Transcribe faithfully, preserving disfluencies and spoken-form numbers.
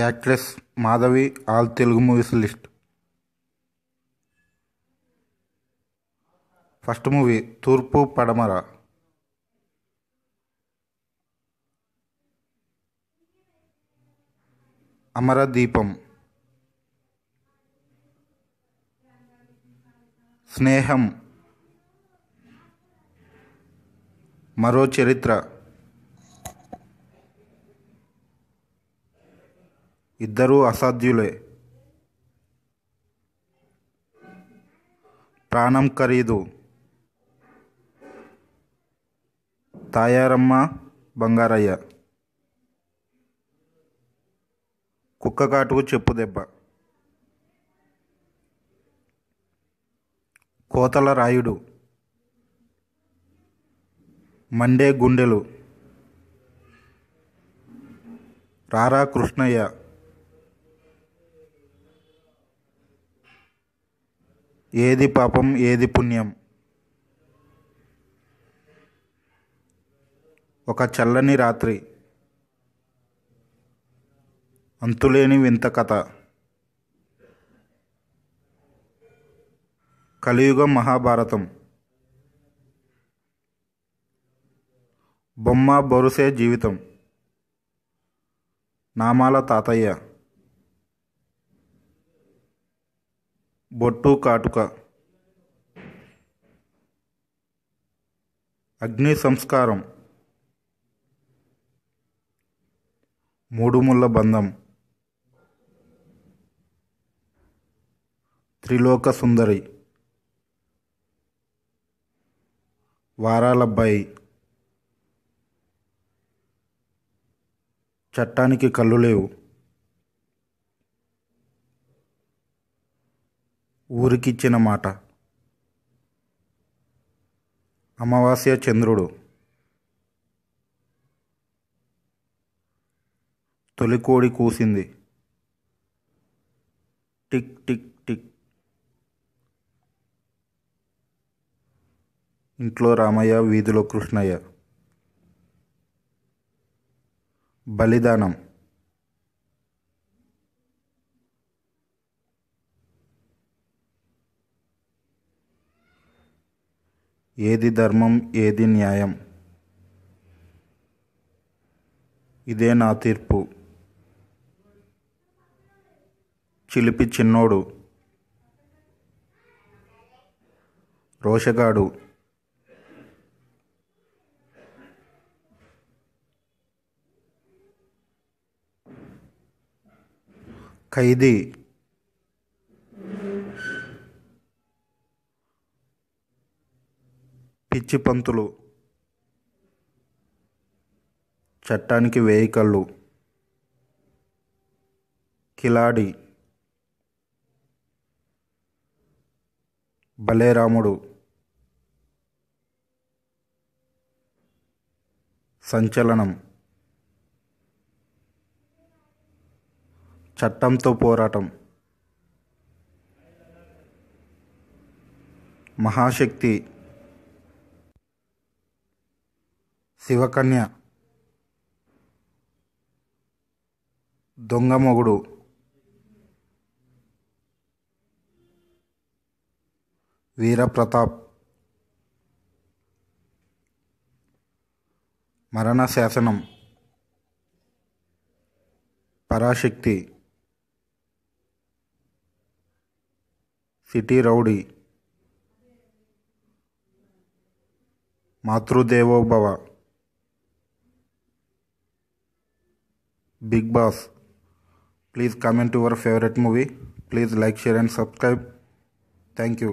Actress Madhavi all Telugu movies list. First movie Toorpu Padamara. అమర దీపం. స్నేహం మరో చరిత్ర. ఇద్దరూ అసాధ్యులే. ప్రాణం ఖరీదు. తాయారమ్మ బంగారయ్య. కుక్కకాటుకు చెప్పు దెబ్బ. కోతల రాయుడు. మండే గుండెలు. రారా కృష్ణయ్య. ఏది పాపం ఏది పుణ్యం. ఒక చల్లని రాత్రి. అంతులేని వింతకథ. కలియుగ మహాభారతం. బొమ్మ బొరుసే జీవితం. నామాల తాతయ్య. బొట్టు కాటుక. అగ్ని సంస్కారం. ముడుముల్ల బంధం. త్రిలోక సుందరి. వారాల బై. చట్టానికి కల్లులేవు. ఊరికి చిన్నమాట. అమావాస్య Chandrudu. Tolikodi Koosindi. Tick tick tick. ఇంట్లో రామయ్య వీధిలో కృష్ణయ్య. బలిదానం. ఏది ధర్మం ఏది న్యాయం. ఇదేనా తీర్పు. చిలిపి చిన్నోడు. రోషగాడు. ఖైదీ. పిచ్చిపంతులు. చట్టానికి వేయి కళ్ళు. కిలాడి. బలేరాముడు. సంచలనం. చట్టంతో పోరాటం. మహాశక్తి. శివకన్య. Donga Mogudu. Veera Pratap. Marana Sasanam. Parasakthi. City rowdy. Matrudevobhava. Big boss. Please comment your favourite movie. Please like, share and subscribe. Thank you.